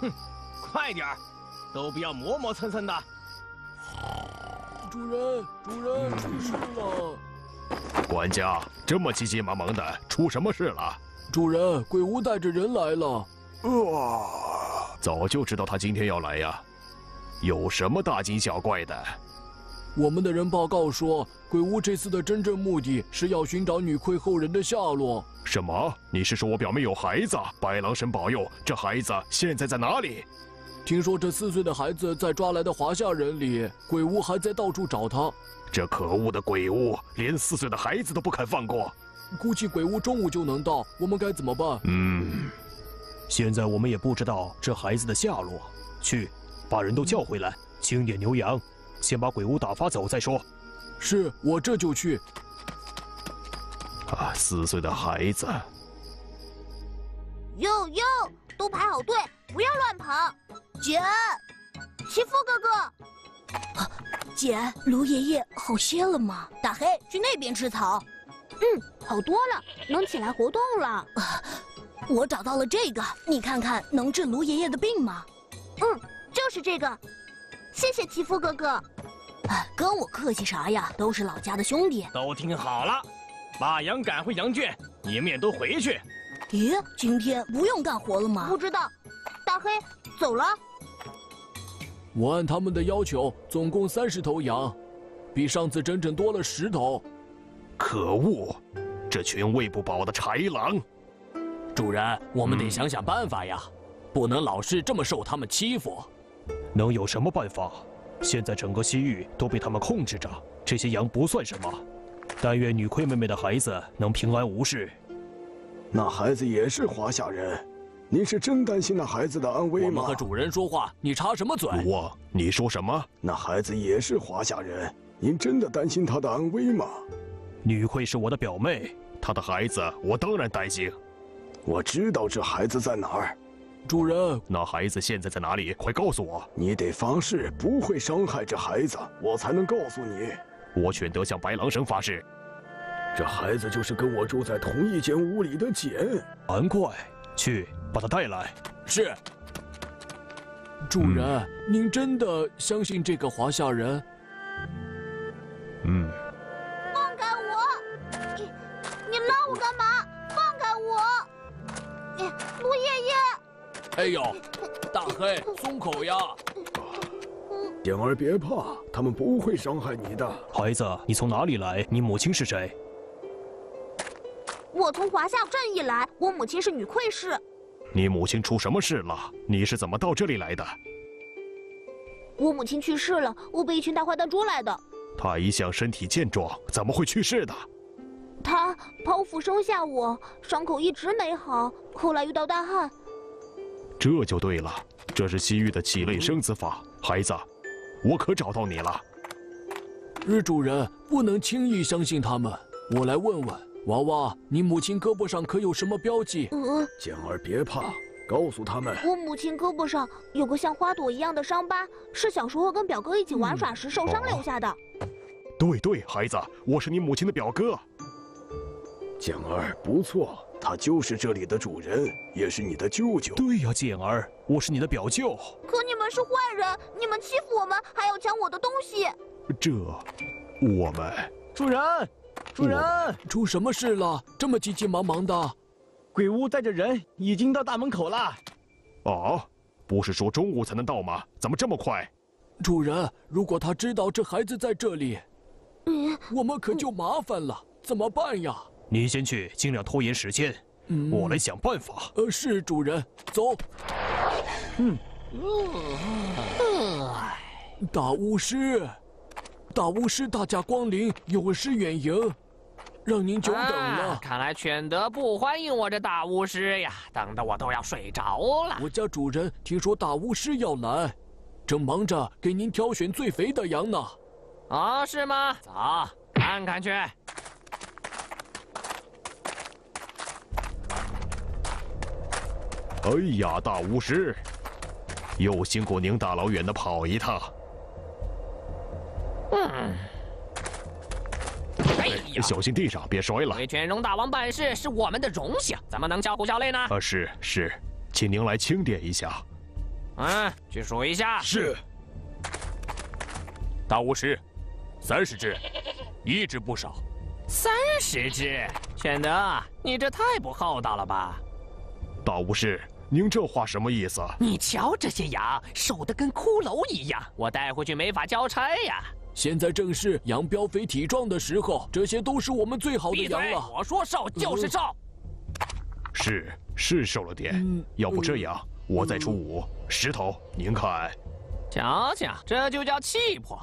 哼，快点儿，都不要磨磨蹭蹭的。主人，主人，出事了！管家，这么急急忙忙的，出什么事了？主人，鬼屋带着人来了。早就知道他今天要来呀，有什么大惊小怪的？ 我们的人报告说，鬼屋这次的真正目的是要寻找女魁后人的下落。什么？你是说我表妹有孩子？白狼神保佑，这孩子现在在哪里？听说这4岁的孩子在抓来的华夏人里，鬼屋还在到处找他。这可恶的鬼屋，连4岁的孩子都不肯放过。估计鬼屋中午就能到，我们该怎么办？现在我们也不知道这孩子的下落。去，把人都叫回来，清点牛羊。 先把鬼屋打发走再说。是，我这就去。啊，4岁的孩子。哟哟，都排好队，不要乱跑。简，媳妇哥哥。啊，简，卢爷爷好些了吗？大黑去那边吃草。好多了，能起来活动了。啊，我找到了这个，你看看能治卢爷爷的病吗？就是这个。 谢谢奇夫哥哥，跟我客气啥呀？都是老家的兄弟。都听好了，把羊赶回羊圈，你们也都回去。咦，今天不用干活了吗？不知道，大黑走了。我按他们的要求，总共30头羊，比上次整整多了10头。可恶，这群喂不饱的豺狼！主人，我们得想想办法呀，不能老是这么受他们欺负。 能有什么办法？现在整个西域都被他们控制着，这些羊不算什么。但愿女魁妹妹的孩子能平安无事。那孩子也是华夏人，您是真担心那孩子的安危吗？我们和主人说话，你插什么嘴？你说什么？那孩子也是华夏人，您真的担心他的安危吗？女魁是我的表妹，她的孩子我当然担心。我知道这孩子在哪儿。 主人，那孩子现在在哪里？快告诉我！你得发誓不会伤害这孩子，我才能告诉你。我选择向白狼神发誓。这孩子就是跟我住在同一间屋里的简，难怪。去把他带来。是。主人，您真的相信这个华夏人？放开我！你拉我干嘛？放开我！卢爷爷。 哎呦，大黑，松口呀！简儿别怕，他们不会伤害你的。孩子，你从哪里来？你母亲是谁？我从华夏镇一来，我母亲是女魁氏。你母亲出什么事了？你是怎么到这里来的？我母亲去世了，我被一群大坏蛋捉来的。她一向身体健壮，怎么会去世的？ 她剖腹生下我，伤口一直没好，后来遇到大旱。 这就对了，这是西域的起类生子法。孩子，我可找到你了。日主人不能轻易相信他们，我来问问娃娃，你母亲胳膊上可有什么标记？简儿别怕，告诉他们，我母亲胳膊上有个像花朵一样的伤疤，是小时候跟表哥一起玩耍时受伤留下的。对对，孩子，我是你母亲的表哥。简儿不错。 他就是这里的主人，也是你的舅舅。对呀，简儿，我是你的表舅。可你们是坏人，你们欺负我们，还要抢我的东西。这，我们主人，主人，出什么事了？这么急急忙忙的？鬼屋带着人已经到大门口了。哦，不是说中午才能到吗？怎么这么快？主人，如果他知道这孩子在这里，我们可就麻烦了，怎么办呀？ 你先去，尽量拖延时间，我来想办法。是主人，走。大巫师，大驾光临，有失远迎，让您久等了。看来犬德不欢迎我这大巫师呀，等得我都要睡着了。我家主人听说大巫师要来，正忙着给您挑选最肥的羊呢。啊，是吗？走，看看去。 哎呀，大巫师，又辛苦您大老远的跑一趟。哎呀，小心地上，别摔了。为犬戎大王办事是我们的荣幸，怎么能叫苦叫累呢？是是，请您来清点一下，嗯，去数一下。是。大巫师，30只，一只不少。30只，选德，你这太不厚道了吧？大巫师，您这话什么意思？你瞧这些羊瘦得跟骷髅一样，我带回去没法交差呀。 现在正是羊膘肥体壮的时候，这些都是我们最好的羊了。我说瘦就是瘦，是瘦了点。要不这样，我再出5、10头，您看。瞧瞧，这就叫气魄。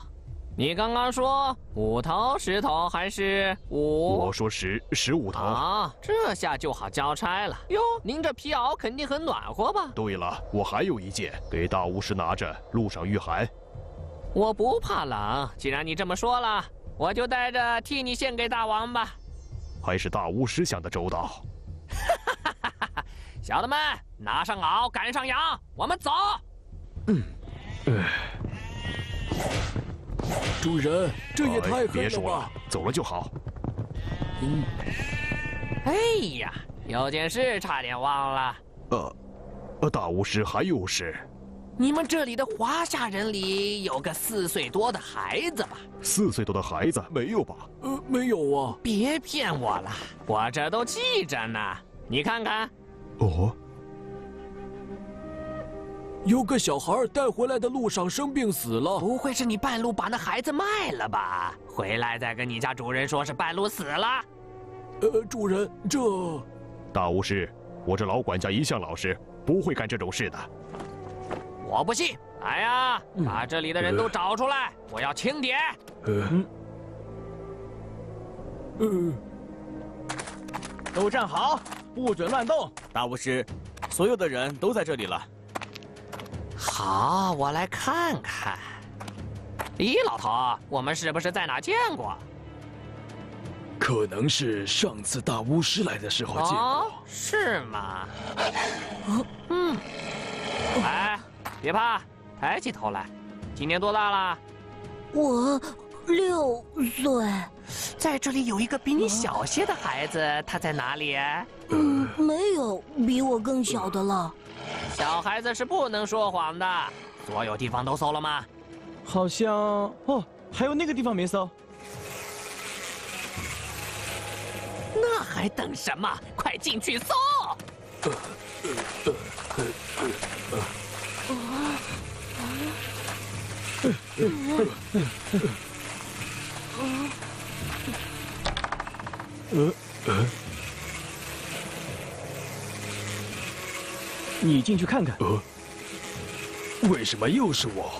你刚刚说5头、10头还是5？我说10、15头。啊，这下就好交差了。哟，您这皮袄肯定很暖和吧？对了，我还有一件，给大巫师拿着，路上御寒。 我不怕冷，既然你这么说了，我就带着替你献给大王吧。还是大巫师想得周到。小的们，拿上袄，赶上羊，我们走。主人，这也太黑了吧！走了就好。哎呀，有件事差点忘了。大巫师还有事。 你们这里的华夏人里有个4岁多的孩子吧？4岁多的孩子没有吧？没有啊！别骗我了，我这都记着呢。你看看，哦，有个小孩带回来的路上生病死了。不会是你半路把那孩子卖了吧？回来再跟你家主人说是半路死了。主人，这……大巫师，我这老管家一向老实，不会干这种事的。 我不信！来呀，把这里的人都找出来，我要清点。都站好，不准乱动！大巫师，所有的人都在这里了。好，我来看看。李老头，我们是不是在哪见过？可能是上次大巫师来的时候见过。哦，是吗？哎。 别怕，抬起头来。今年多大了？我6岁。在这里有一个比你小些的孩子，他在哪里？没有比我更小的了。小孩子是不能说谎的。所有地方都搜了吗？好像哦，还有那个地方没搜。那还等什么？快进去搜！你进去看看。为什么又是我？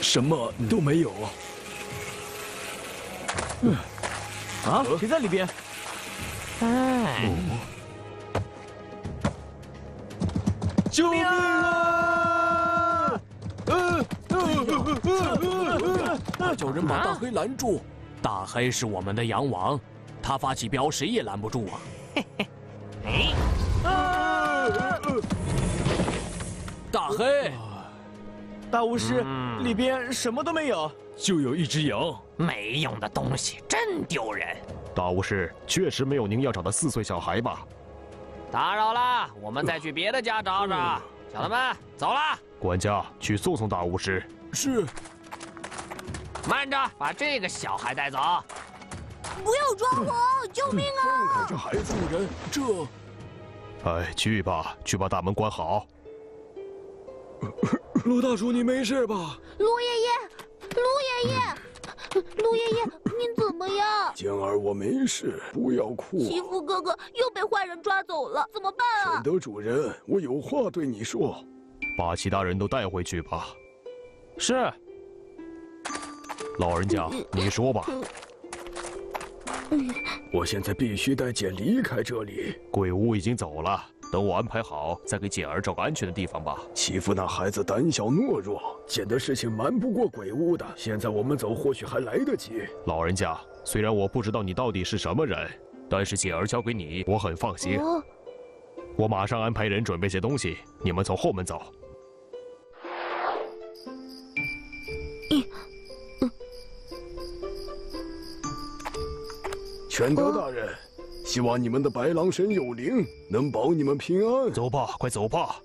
什么都没有。啊？谁在里边？哎。 救命啊！快叫人把大黑拦住！大黑是我们的羊王，他发起飙，谁也拦不住啊！嘿嘿，大黑，大巫师，里边什么都没有，就有一只羊，没用的东西，真丢人！大巫师确实没有您要找的4岁小孩吧？ 打扰了，我们再去别的家找找。小的们，走了。管家，去送送大巫师。是。慢着，把这个小孩带走。不要抓我！救命啊！看看这孩子，主人，这……哎，去吧，去把大门关好。陆大叔，你没事吧？陆爷爷，您怎么样？健儿，我没事，不要哭。媳妇哥哥又被坏人抓走了，怎么办啊？神德主人，我有话对你说。把其他人都带回去吧。是。老人家，你说吧。我现在必须带简离开这里。鬼屋已经走了，等我安排好，再给简儿找个安全的地方吧。媳妇那孩子胆小懦弱。 简的事情瞒不过鬼屋的，现在我们走或许还来得及。老人家，虽然我不知道你到底是什么人，但是简儿交给你，我很放心。我马上安排人准备些东西，你们从后门走。全德大人，希望你们的白狼神有灵，能保你们平安。走吧，快走吧！